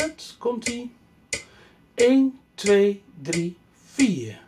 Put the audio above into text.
100. Komt ie. 1, 2, 3, 4.